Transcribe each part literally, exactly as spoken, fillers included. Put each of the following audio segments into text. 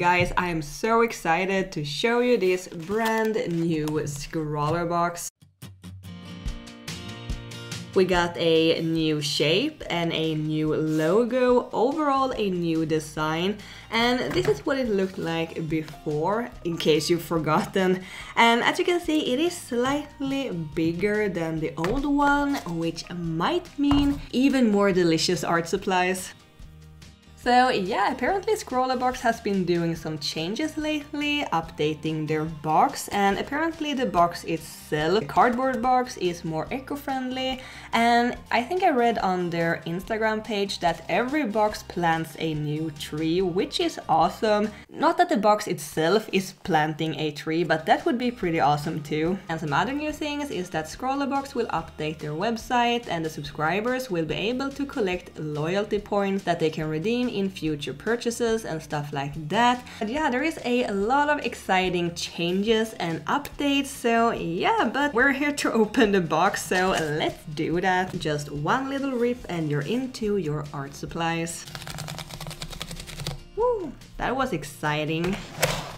Guys, I am so excited to show you this brand new ScrawlrBox. We got a new shape and a new logo, overall a new design, and this is what it looked like before, in case you've forgotten. And as you can see, it is slightly bigger than the old one, which might mean even more delicious art supplies. So yeah, apparently ScrawlrBox has been doing some changes lately, updating their box, and apparently the box itself, the cardboard box, is more eco-friendly, and I think I read on their Instagram page that every box plants a new tree, which is awesome. Not that the box itself is planting a tree, but that would be pretty awesome too. And some other new things is that ScrawlrBox will update their website, and the subscribers will be able to collect loyalty points that they can redeem in future purchases and stuff like that. But yeah, there is a lot of exciting changes and updates, so yeah, but we're here to open the box, so let's do that. Just one little rip and you're into your art supplies. Woo, that was exciting.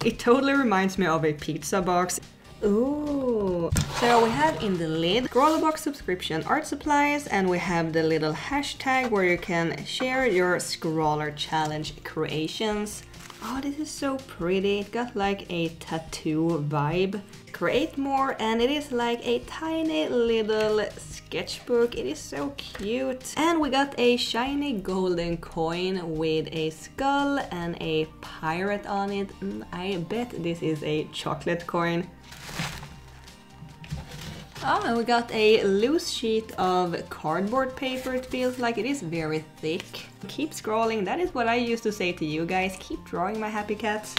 It totally reminds me of a pizza box. Ooh. So we have in the lid ScrawlrBox subscription art supplies, and we have the little hashtag where you can share your Scrawler Challenge creations. Oh, this is so pretty. It got like a tattoo vibe. Create more, and it is like a tiny little sketchbook. It is so cute. And we got a shiny golden coin with a skull and a pirate on it. I bet this is a chocolate coin. Oh, and we got a loose sheet of cardboard paper, it feels like. It is very thick. Keep scrolling, that is what I used to say to you guys. Keep drawing, my happy cats.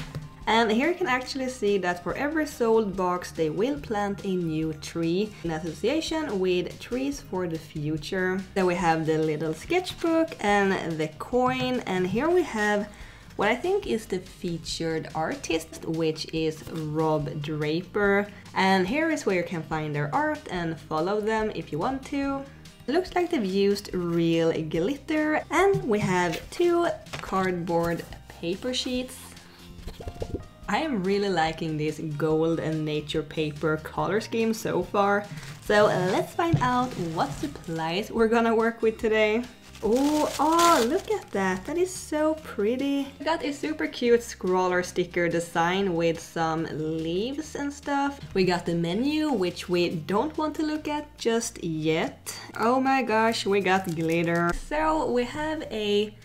And here you can actually see that for every sold box they will plant a new tree in association with Trees for the Future. So we have the little sketchbook and the coin, and here we have what I think is the featured artist, which is Rob Draper. And here is where you can find their art and follow them if you want to. It looks like they've used real glitter. And we have two cardboard paper sheets. I am really liking this gold and nature paper color scheme so far. So let's find out what supplies we're gonna work with today. Ooh, oh, look at that. That is so pretty. I got a super cute scroller sticker design with some leaves and stuff. We got the menu, which we don't want to look at just yet. Oh my gosh, we got glitter. So we have a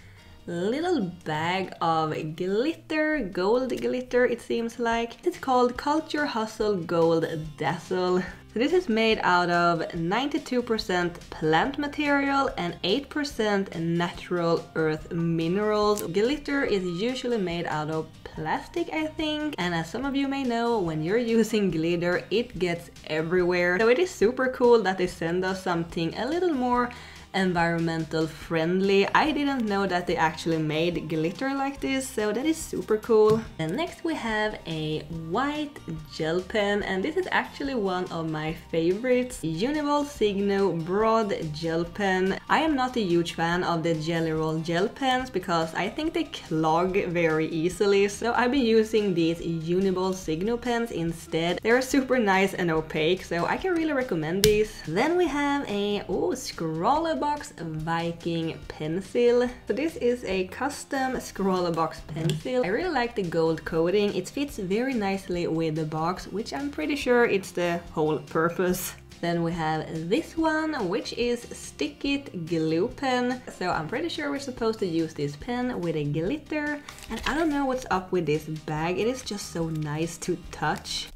little bag of glitter, gold glitter it seems like. It's called Culture Hustle Gold Dazzle. So this is made out of ninety-two percent plant material and eight percent natural earth minerals. Glitter is usually made out of plastic, I think. And as some of you may know, when you're using glitter, it gets everywhere. So it is super cool that they send us something a little more environmental friendly. I didn't know that they actually made glitter like this, so that is super cool. And next we have a white gel pen, and this is actually one of my favorites. Uniball Signo Broad Gel Pen. I am not a huge fan of the Jelly Roll gel pens because I think they clog very easily, so I've been using these Uniball Signo pens instead. They're super nice and opaque, so I can really recommend these. Then we have a oh, ScrawlrBox box Viking pencil. So this is a custom ScrawlrBox pencil. I really like the gold coating. It fits very nicely with the box, which I'm pretty sure it's the whole purpose. Then we have this one, which is Stick It Glue Pen. So I'm pretty sure we're supposed to use this pen with a glitter. And I don't know what's up with this bag. It is just so nice to touch.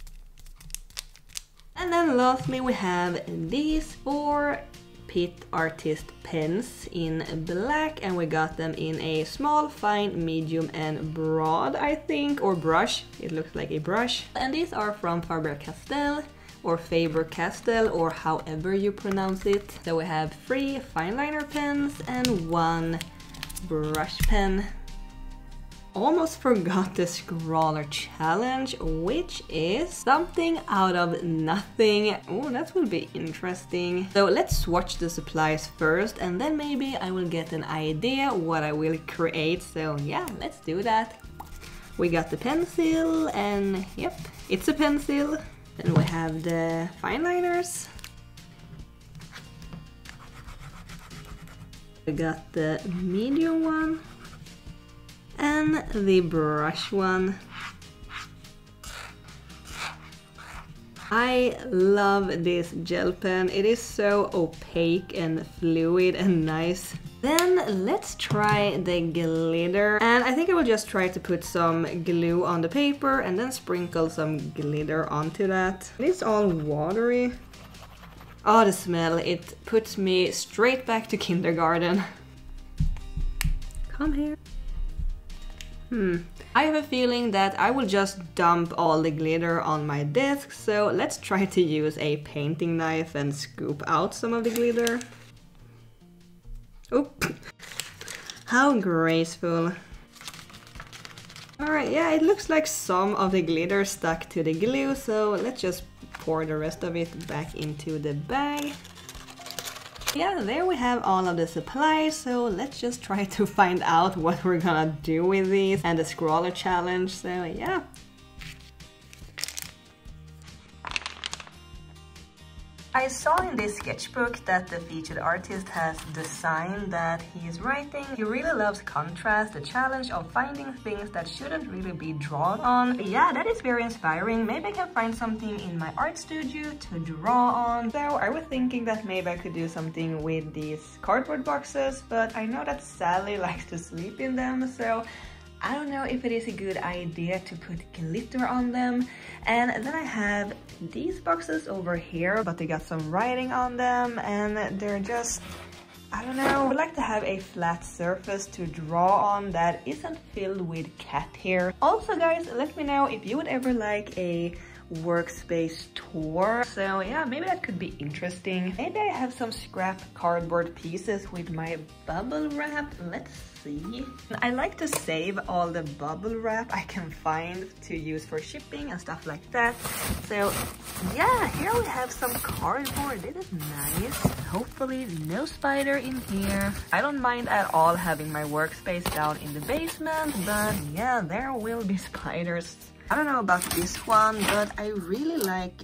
And then lastly we have these four Pitt Artist pens in black, and we got them in a small, fine, medium and broad, I think, or brush. It looks like a brush. And these are from Faber-Castell or Faber-Castell, or however you pronounce it. So we have three fine liner pens and one brush pen. Almost forgot the Scrawler Challenge, which is something out of nothing. Oh, that will be interesting. So let's swatch the supplies first, and then maybe I will get an idea what I will create. So yeah, let's do that. We got the pencil, and yep, it's a pencil. Then we have the fine liners. We got the medium one and the brush one. I love this gel pen. It is so opaque and fluid and nice. Then let's try the glitter, and I think I will just try to put some glue on the paper and then sprinkle some glitter onto that. It's all watery. Oh, the smell, it puts me straight back to kindergarten. Come here. Hmm. I have a feeling that I will just dump all the glitter on my desk, so let's try to use a painting knife and scoop out some of the glitter. Oop. How graceful. Alright, yeah, it looks like some of the glitter stuck to the glue, so let's just pour the rest of it back into the bag. Yeah, there we have all of the supplies, so let's just try to find out what we're gonna do with these and the Scrawler challenge, so yeah. I saw in this sketchbook that the featured artist has designed that he is writing. He really loves contrast, the challenge of finding things that shouldn't really be drawn on. Yeah, that is very inspiring. Maybe I can find something in my art studio to draw on. So I was thinking that maybe I could do something with these cardboard boxes, but I know that Sally likes to sleep in them, so I don't know if it is a good idea to put glitter on them. And then I have these boxes over here, but they got some writing on them and they're just, I don't know. I would like to have a flat surface to draw on that isn't filled with cat hair. Also guys, let me know if you would ever like a workspace tour. So yeah, maybe that could be interesting. Maybe I have some scrap cardboard pieces with my bubble wrap. Let's see. I like to save all the bubble wrap I can find to use for shipping and stuff like that. So yeah, here we have some cardboard. This is nice. Hopefully no spider in here. I don't mind at all having my workspace down in the basement, but yeah, there will be spiders. I don't know about this one, but I really like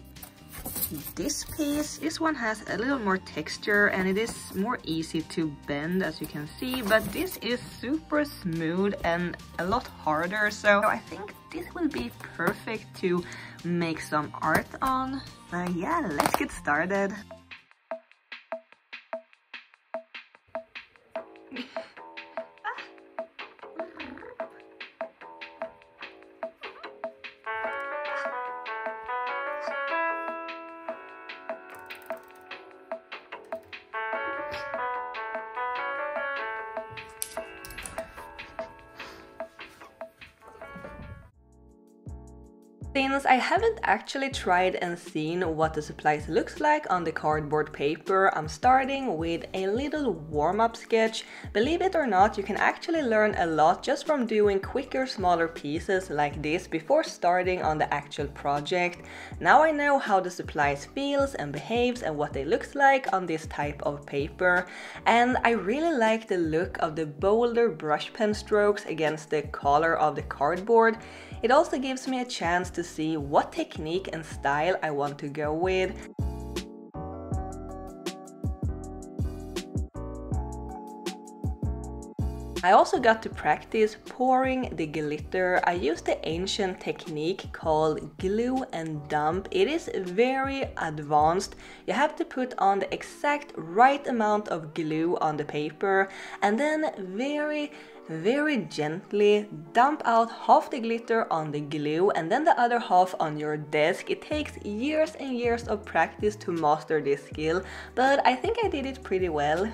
this piece. This one has a little more texture and it is more easy to bend, as you can see, but this is super smooth and a lot harder, so I think this will be perfect to make some art on. Uh, yeah, let's get started. Since I haven't actually tried and seen what the supplies looks like on the cardboard paper, I'm starting with a little warm-up sketch. Believe it or not, you can actually learn a lot just from doing quicker, smaller pieces like this before starting on the actual project. Now I know how the supplies feels and behaves and what they looks like on this type of paper. And I really like the look of the bolder brush pen strokes against the color of the cardboard. It also gives me a chance to see what technique and style I want to go with. I also got to practice pouring the glitter. I used the ancient technique called glue and dump. It is very advanced. You have to put on the exact right amount of glue on the paper and then very very gently dump out half the glitter on the glue and then the other half on your desk. It takes years and years of practice to master this skill, but I think I did it pretty well.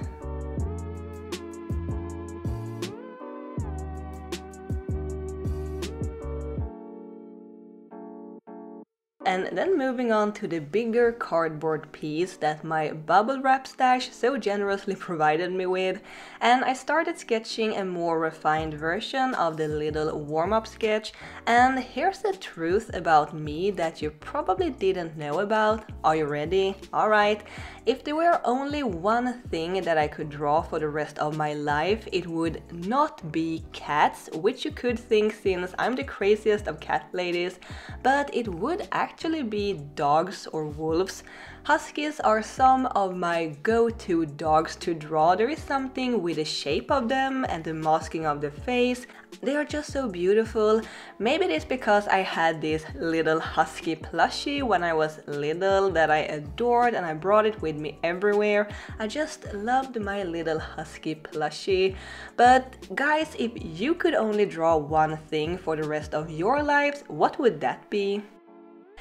And then moving on to the bigger cardboard piece that my bubble wrap stash so generously provided me with, and I started sketching a more refined version of the little warm-up sketch. And here's the truth about me that you probably didn't know about. Are you ready? Alright. If there were only one thing that I could draw for the rest of my life, it would not be cats, which you could think since I'm the craziest of cat ladies, but it would actually Actually, be dogs or wolves. Huskies are some of my go-to dogs to draw. There is something with the shape of them and the masking of the face. They are just so beautiful. Maybe it is because I had this little husky plushie when I was little that I adored, and I brought it with me everywhere. I just loved my little husky plushie. But guys, if you could only draw one thing for the rest of your lives, what would that be?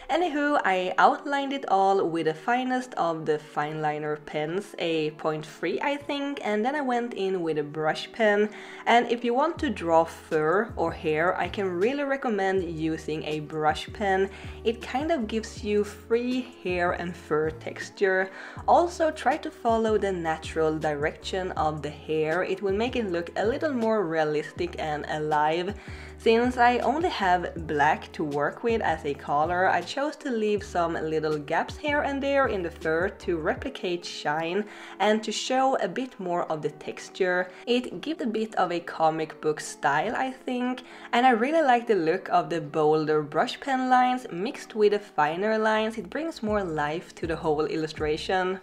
Anywho, I outlined it all with the finest of the fine liner pens, a point three I think, and then I went in with a brush pen. And if you want to draw fur or hair, I can really recommend using a brush pen. It kind of gives you free hair and fur texture. Also, try to follow the natural direction of the hair. It will make it look a little more realistic and alive. Since I only have black to work with as a color, I chose to leave some little gaps here and there in the fur to replicate shine and to show a bit more of the texture. It gives a bit of a comic book style, I think, and I really like the look of the bolder brush pen lines mixed with the finer lines. It brings more life to the whole illustration.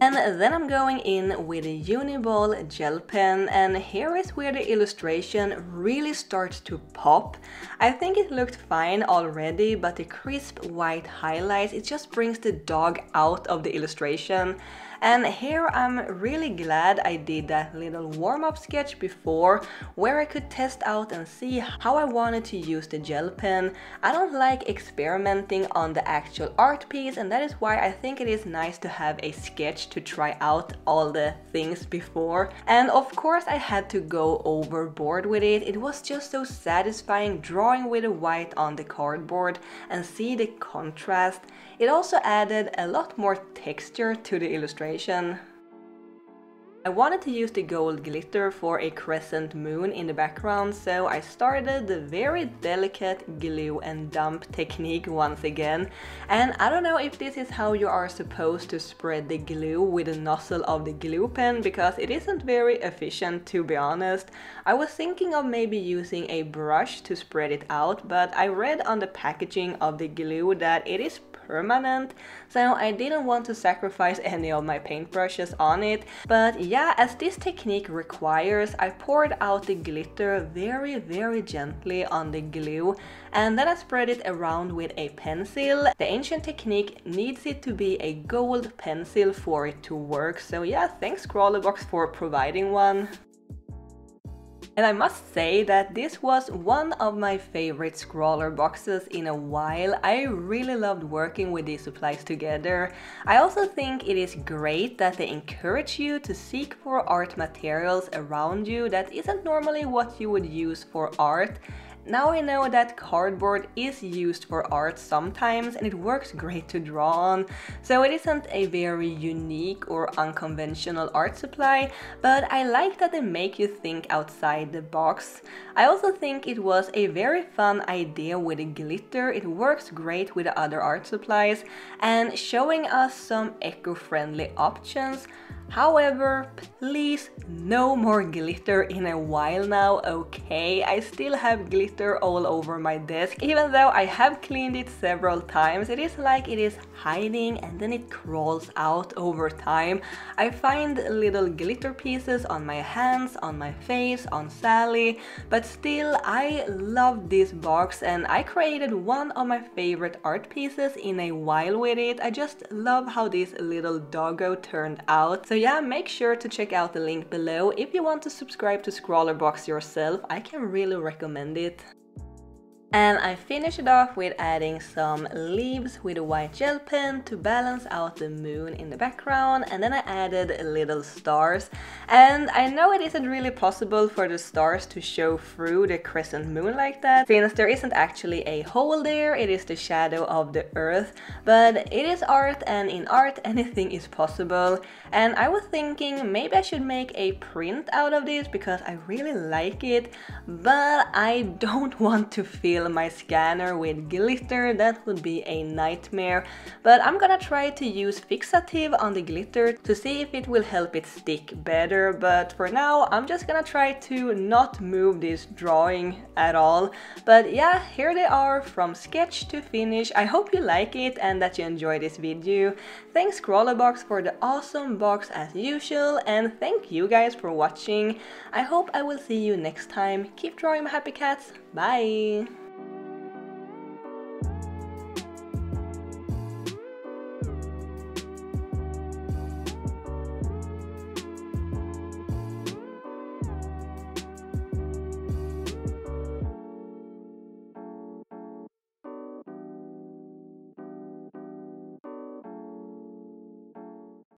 And then I'm going in with a Uniball gel pen, and here is where the illustration really starts to pop. I think it looked fine already, but the crisp white highlights, it just brings the dog out of the illustration. And here I'm really glad I did that little warm-up sketch before, where I could test out and see how I wanted to use the gel pen. I don't like experimenting on the actual art piece, and that is why I think it is nice to have a sketch to try out all the things before. And of course I had to go overboard with it. It was just so satisfying drawing with the white on the cardboard and see the contrast. It also added a lot more texture to the illustration. I wanted to use the gold glitter for a crescent moon in the background, so I started the very delicate glue and dump technique once again. And I don't know if this is how you are supposed to spread the glue with the nozzle of the glue pen, because it isn't very efficient, to be honest. I was thinking of maybe using a brush to spread it out, but I read on the packaging of the glue that it is permanent, so I didn't want to sacrifice any of my paintbrushes on it. But yeah, as this technique requires, I poured out the glitter very very gently on the glue, and then I spread it around with a pencil. The ancient technique needs it to be a gold pencil for it to work, so yeah, thanks ScrawlrBox for providing one. And I must say that this was one of my favorite ScrawlrBoxes boxes in a while. I really loved working with these supplies together. I also think it is great that they encourage you to seek for art materials around you that isn't normally what you would use for art. Now I know that cardboard is used for art sometimes, and it works great to draw on, so it isn't a very unique or unconventional art supply, but I like that they make you think outside the box. I also think it was a very fun idea with the glitter. It works great with the other art supplies, and showing us some eco-friendly options. However, please, no more glitter in a while now, okay? I still have glitter all over my desk, even though I have cleaned it several times. It is like it is hiding and then it crawls out over time. I find little glitter pieces on my hands, on my face, on Sally, but still I love this box, and I created one of my favorite art pieces in a while with it. I just love how this little doggo turned out. So yeah, make sure to check out the link below if you want to subscribe to ScrawlrBox yourself. I can really recommend it. And I finish it off with adding some leaves with a white gel pen to balance out the moon in the background, and then I added little stars. And I know it isn't really possible for the stars to show through the crescent moon like that, since there isn't actually a hole there, it is the shadow of the earth, but it is art, and in art anything is possible. And I was thinking maybe I should make a print out of this because I really like it, but I don't want to feel my scanner with glitter. That would be a nightmare, but I'm gonna try to use fixative on the glitter to see if it will help it stick better. But for now I'm just gonna try to not move this drawing at all. But yeah, here they are from sketch to finish. I hope you like it and that you enjoy this video. Thanks ScrawlrBox for the awesome box as usual, and thank you guys for watching. I hope I will see you next time. Keep drawing my happy cats. Bye!